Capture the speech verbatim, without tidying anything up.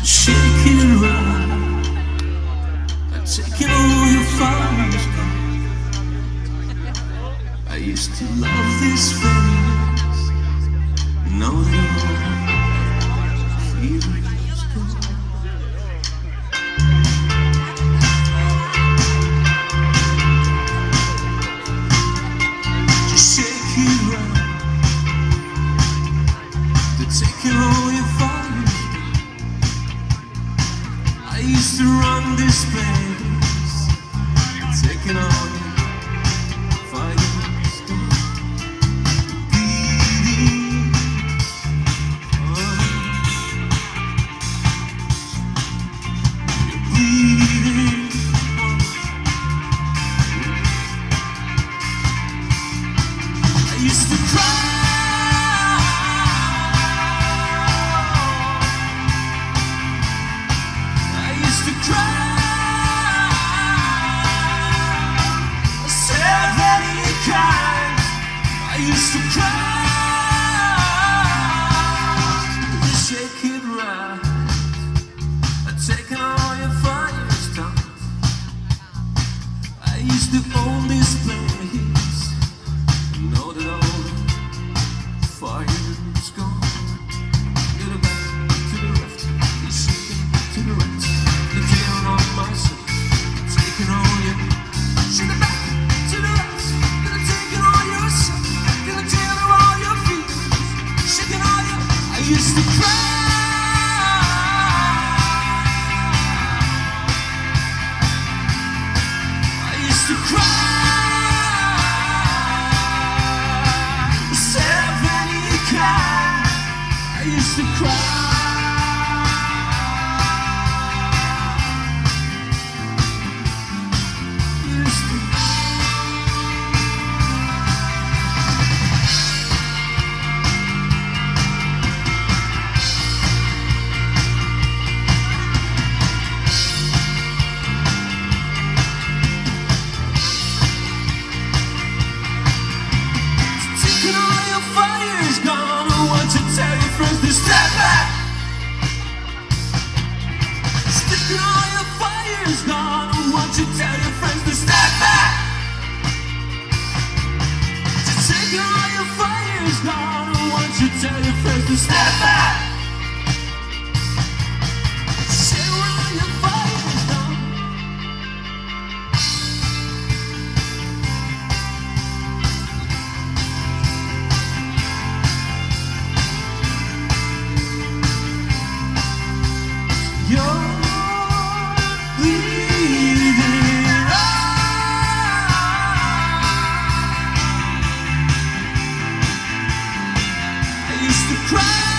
to shake it around and take it all you find. I used to love this face, now that feeling is gone. To shake it around, to take it all you find. I used to run this place, taking on fighting storms, beating on, you're bleeding on. I used to cry. I used to cry, to shake it right. I'd taken all your firestorms. I used to own this place, and know that all the fire is gone. To the back, to the left, you're shaking to the right. You're killing all myself, taking all your. To the back, to the left, gonna take it all yourself. I used to cry. I used to cry. Seven cry. I used to cry. I used to cry. Fire's gone. Won't you tell your friends to step back? To take it all, your fire's gone. Won't you tell your friends to step back? Say when all your fire's gone. You're I used to cry.